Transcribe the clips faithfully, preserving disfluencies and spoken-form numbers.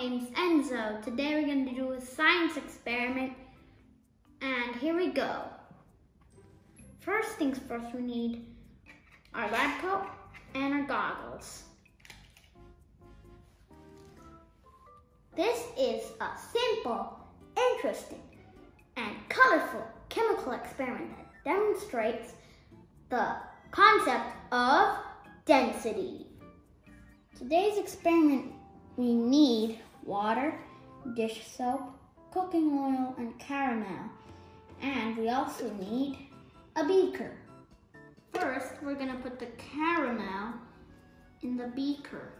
name is Enzo. Today we're going to do a science experiment, and here we go. First things first, we need our lab coat and our goggles. This is a simple, interesting, and colorful chemical experiment that demonstrates the concept of density. Today's experiment, we need water, dish soap, cooking oil, and caramel. And we also need a beaker. First, we're gonna put the caramel in the beaker.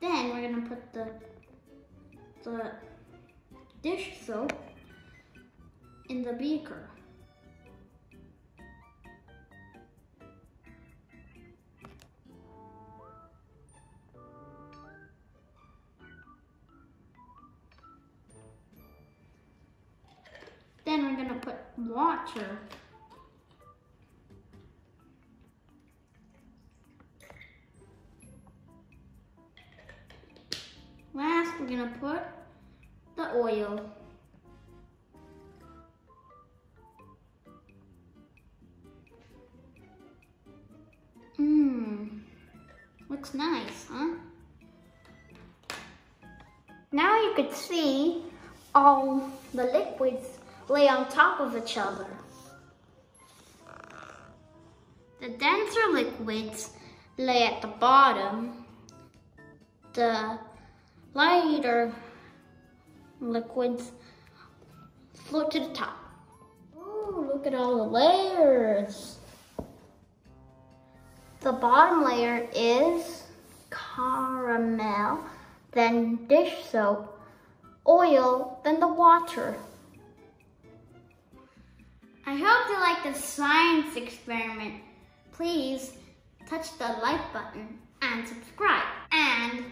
Then we're gonna put the, the dish soap in the beaker. Then we're gonna put water . Last, we're gonna put the oil. Mmm, looks nice, huh? Now you could see all the liquids lay on top of each other. The denser liquids lay at the bottom. The lighter liquids float to the top. Oh, look at all the layers. The bottom layer is caramel, then dish soap, oil, then the water. I hope you like the science experiment. Please touch the like button and subscribe. And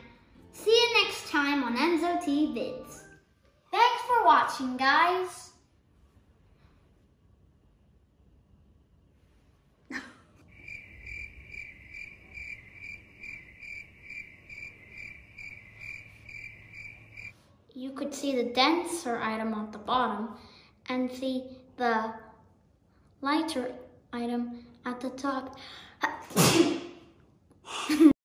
see you next time on Enzo TVidz. Thanks for watching, guys. You could see the denser item at the bottom and see the lighter item at the top.